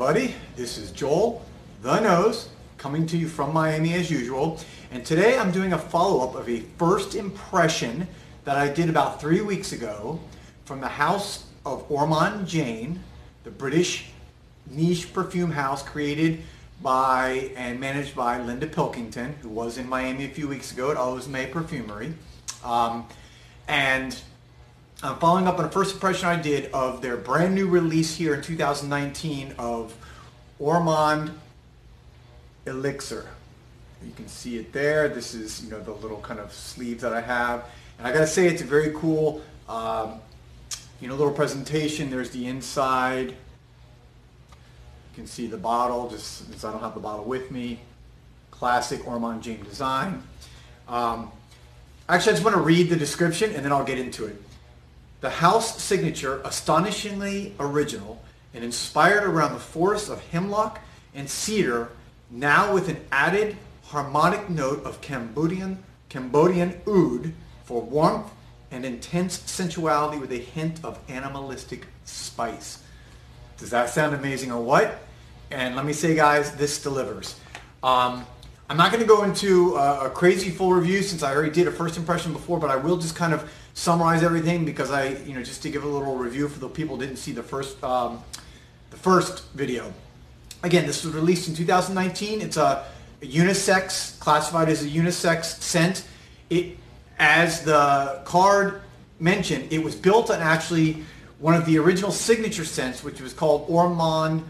everybody. This is Joel, The Nose, coming to you from Miami as usual. And today I'm doing a follow-up of a first impression that I did about 3 weeks ago from the House of Ormonde Jayne, the British niche perfume house created by and managed by Linda Pilkington, who was in Miami a few weeks ago at Osmé Perfumery. And I'm following up on the first impression I did of their brand new release here in 2019 of Ormonde Elixir. You can see it there. This is, you know, the little kind of sleeve that I have. And I gotta say, it's a very cool, you know, little presentation. There's the inside. You can see the bottle, just since I don't have the bottle with me. Classic Ormonde Jayne design. Actually, I just want to read the description and then I'll get into it. The house signature, astonishingly original and inspired around the forests of hemlock and cedar, now with an added harmonic note of Cambodian oud for warmth and intense sensuality with a hint of animalistic spice. Does that sound amazing or what? And let me say, guys, this delivers. I'm not going to go into a crazy full review since I already did a first impression before, but I will just kind of summarize everything because I, you know, just to give a little review for the people who didn't see the first video. Again, this was released in 2019. It's a unisex, classified as a unisex scent. It, as the card mentioned, it was built on actually one of the original signature scents, which was called Ormonde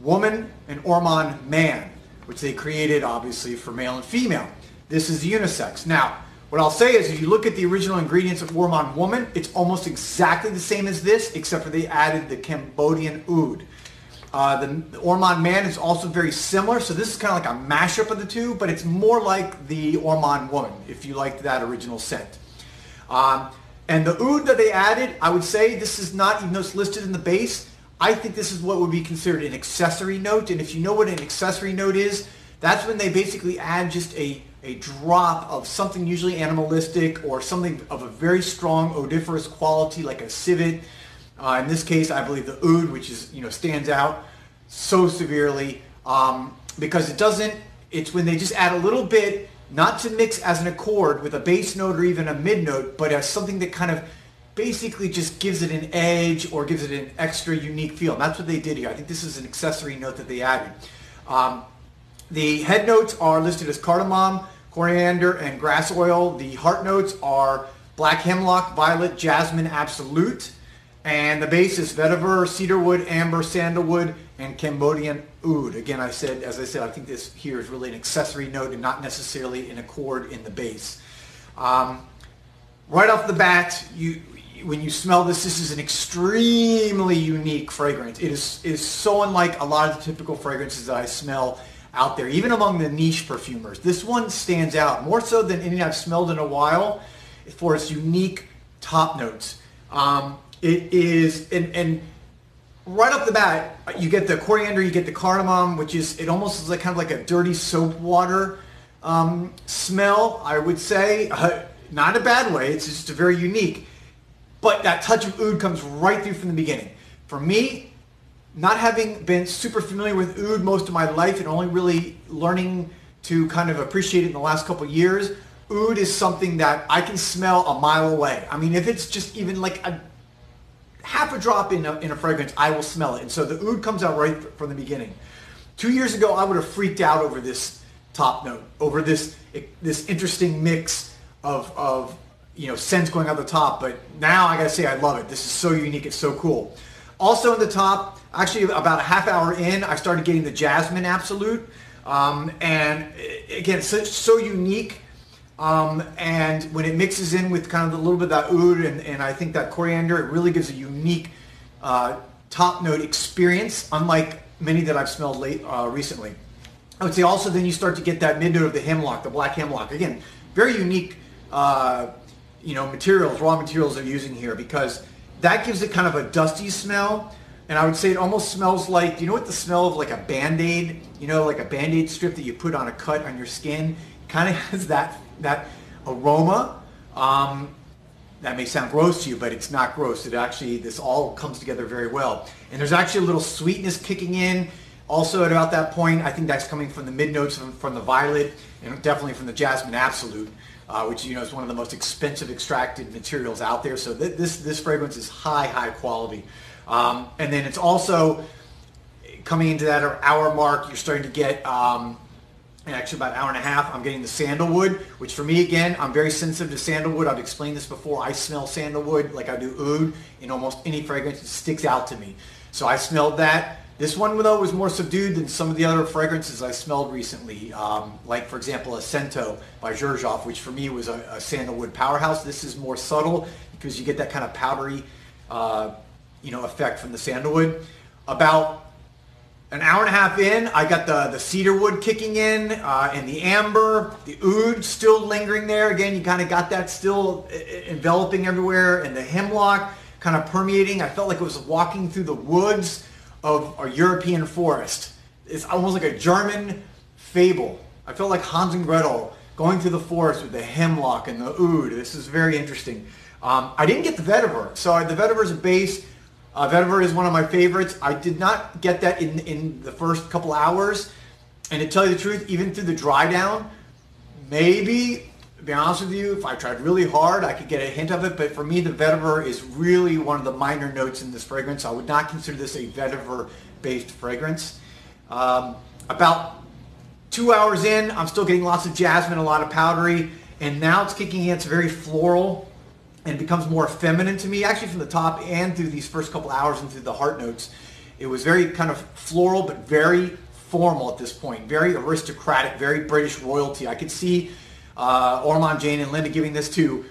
Woman and Ormonde Man, which they created obviously for male and female. This is unisex. Now, what I'll say is if you look at the original ingredients of Ormonde Woman, it's almost exactly the same as this, except for they added the Cambodian oud. The Ormonde Man is also very similar, so this is kind of like a mashup of the two, but it's more like the Ormonde Woman, if you liked that original scent. And the oud that they added, I would say this is not, even though it's listed in the base, I think this is what would be considered an accessory note. And if you know what an accessory note is, that's when they basically add just a drop of something usually animalistic or something of a very strong odoriferous quality like a civet. In this case, I believe the oud, which is, you know, stands out so severely because it doesn't, it's when they just add a little bit, not to mix as an accord with a bass note or even a mid note, but as something that kind of basically just gives it an edge or gives it an extra unique feel. And that's what they did here. I think this is an accessory note that they added. The head notes are listed as cardamom, coriander, and grass oil. The heart notes are black hemlock, violet, jasmine absolute. And the base is vetiver, cedarwood, amber, sandalwood, and Cambodian oud. Again, as I said, I think this here is really an accessory note and not necessarily an accord in the base. Right off the bat, when you smell this, this is an extremely unique fragrance. It is so unlike a lot of the typical fragrances that I smell out there, even among the niche perfumers. This one stands out more so than any I've smelled in a while for its unique top notes. It is, and right off the bat, you get the coriander, you get the cardamom, which is, it almost is like kind of like a dirty soap water smell, I would say. Not a bad way, it's just a very unique. But that touch of oud comes right through from the beginning. For me, not having been super familiar with oud most of my life and only really learning to kind of appreciate it in the last couple of years, oud is something that I can smell a mile away. I mean, if it's just even like a half a drop in a fragrance, I will smell it. And so the oud comes out right from the beginning. 2 years ago, I would have freaked out over this top note, over this interesting mix of you know, scents going out the top, but now I gotta say I love it. This is so unique, it's so cool. Also in the top, actually about a half hour in, I started getting the Jasmine Absolute, and again, so unique, and when it mixes in with kind of a little bit of that oud and I think that coriander, it really gives a unique top note experience, unlike many that I've smelled recently. I would say also then you start to get that mid note of the hemlock, the black hemlock. Again, very unique you know, raw materials they're using here, because that gives it kind of a dusty smell. And I would say it almost smells like, you know what the smell of like a Band-Aid, you know, like a Band-Aid strip that you put on a cut on your skin, kind of has that aroma. That may sound gross to you, but it's not gross. It actually, this all comes together very well. And there's actually a little sweetness kicking in. Also at about that point, I think that's coming from the mid notes from the violet and definitely from the Jasmine Absolute, which, you know, is one of the most expensive extracted materials out there. So this fragrance is high quality. And then it's also coming into that hour mark. You're starting to get, actually about an hour and a half, I'm getting the sandalwood, which for me, again, I'm very sensitive to sandalwood. I've explained this before. I smell sandalwood like I do oud in almost any fragrance. It sticks out to me. So I smelled that. This one, though, was more subdued than some of the other fragrances I smelled recently, like, for example, a Cento by Zhurjoff, which for me was a sandalwood powerhouse. This is more subtle because you get that kind of powdery, you know, effect from the sandalwood. About an hour and a half in, I got the cedarwood kicking in, and the amber, the oud still lingering there. Again, you kind of got that still enveloping everywhere, and the hemlock kind of permeating. I felt like it was walking through the woods of a European forest. It's almost like a German fable. I felt like Hans and Gretel going through the forest with the hemlock and the oud. This is very interesting. I didn't get the vetiver. So the vetiver is a base. Vetiver is one of my favorites. I did not get that in the first couple hours. And to tell you the truth, even through the dry down, maybe, to be honest with you, if I tried really hard, I could get a hint of it. But for me, the vetiver is really one of the minor notes in this fragrance. I would not consider this a vetiver-based fragrance. About 2 hours in, I'm still getting lots of jasmine, a lot of powdery. And now it's kicking in. It's very floral. And becomes more feminine to me, actually, from the top and through these first couple hours and through the heart notes. It was very kind of floral, but very formal at this point, very aristocratic, very British royalty. I could see Ormonde Jayne and Linda giving this to,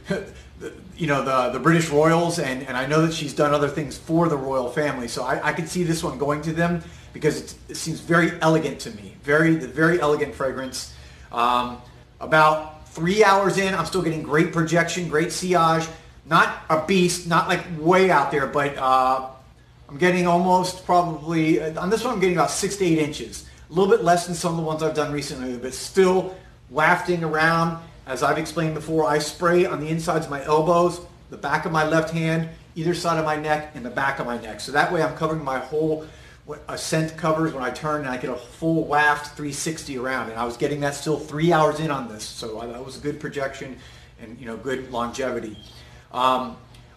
you know, the British royals, and I know that she's done other things for the royal family, so I could see this one going to them because it seems very elegant to me, very elegant fragrance. About 3 hours in, I'm still getting great projection, great sillage. Not a beast, not like way out there, but I'm getting almost probably, on this one I'm getting about 6 to 8 inches. A little bit less than some of the ones I've done recently, but still wafting around. As I've explained before, I spray on the insides of my elbows, the back of my left hand, either side of my neck, and the back of my neck. So that way I'm covering my whole, what a scent covers when I turn, and I get a full waft 360 around. And I was getting that still 3 hours in on this. So that was a good projection and, you know, good longevity.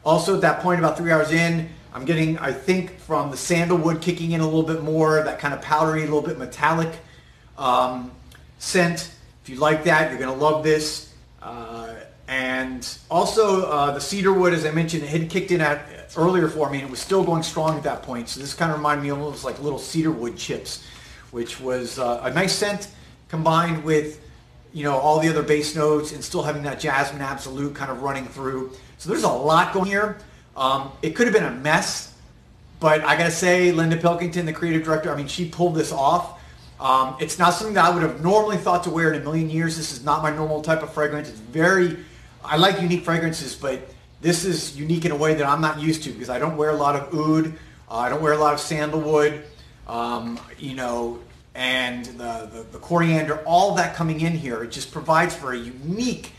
Also at that point, about 3 hours in, I'm getting, I think, from the sandalwood kicking in a little bit more, that kind of powdery, a little bit metallic scent. If you like that, you're going to love this. And also the cedarwood, as I mentioned, it had kicked in at earlier for me, and it was still going strong at that point. So this kind of reminded me almost like little cedarwood chips, which was a nice scent combined with, you know, all the other base notes and still having that Jasmine Absolute kind of running through. So there's a lot going here. It could have been a mess, but I gotta say, Linda Pilkington, the creative director, I mean, she pulled this off. It's not something that I would have normally thought to wear in a million years. This is not my normal type of fragrance. It's very, I like unique fragrances, but this is unique in a way that I'm not used to because I don't wear a lot of oud, I don't wear a lot of sandalwood, you know, and the coriander, all that coming in here. It just provides for a unique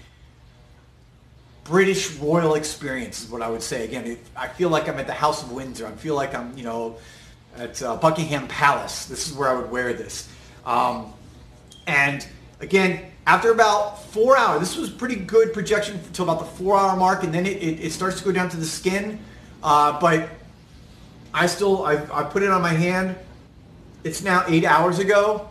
British royal experience is what I would say. Again, I feel like I'm at the House of Windsor. I feel like I'm, you know, at Buckingham Palace. This is where I would wear this. And again, after about 4 hours, this was pretty good projection until about the 4 hour mark, and then it starts to go down to the skin. But I still, I put it on my hand. It's now 8 hours ago,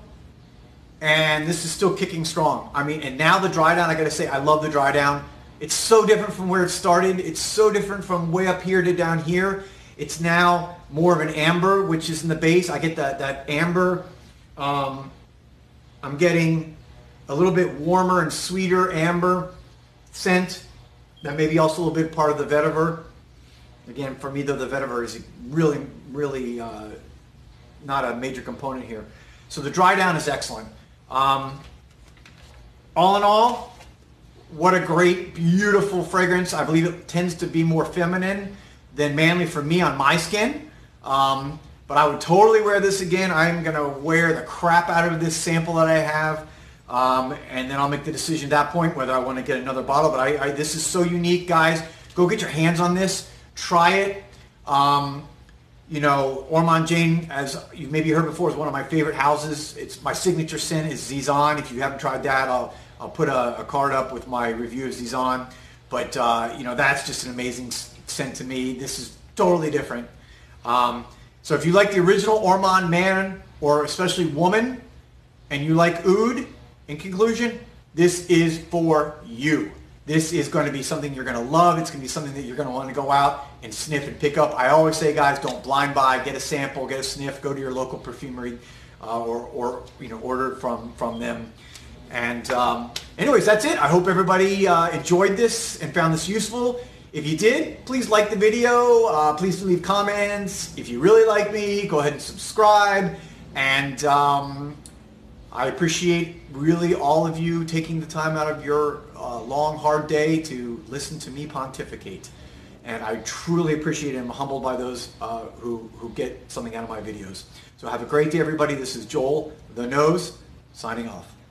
and this is still kicking strong. I mean, and now the dry down, I gotta say, I love the dry down. It's so different from where it started. It's so different from way up here to down here. It's now more of an amber, which is in the base. I get that amber. I'm getting a little bit warmer and sweeter amber scent. That may be also a little bit part of the vetiver. Again, for me though, the vetiver is really not a major component here. So the dry down is excellent. All in all, what a great, beautiful fragrance. I believe it tends to be more feminine than manly for me on my skin. But I would totally wear this again. I'm gonna wear the crap out of this sample that I have. And then I'll make the decision at that point whether I want to get another bottle. But this is so unique, guys. Go get your hands on this. Try it. You know, Ormonde Jayne, as you've maybe heard before, is one of my favorite houses. It's my signature scent is Zizan. If you haven't tried that, I'll put a card up with my review of Zizan. But, you know, that's just an amazing scent to me. This is totally different. So if you like the original Ormonde Man, or especially Woman, and you like Oud, in conclusion, this is for you. This is going to be something you're going to love. It's going to be something that you're going to want to go out and sniff and pick up. I always say, guys, don't blind buy. Get a sample, get a sniff, go to your local perfumery or you know, order from them. And anyways, that's it. I hope everybody enjoyed this and found this useful. If you did, please like the video. Please leave comments. If you really like me, go ahead and subscribe. And I appreciate really all of you taking the time out of your long, hard day to listen to me pontificate. And I truly appreciate it. I'm humbled by those who get something out of my videos. So have a great day, everybody. This is Joel, The Nose, signing off.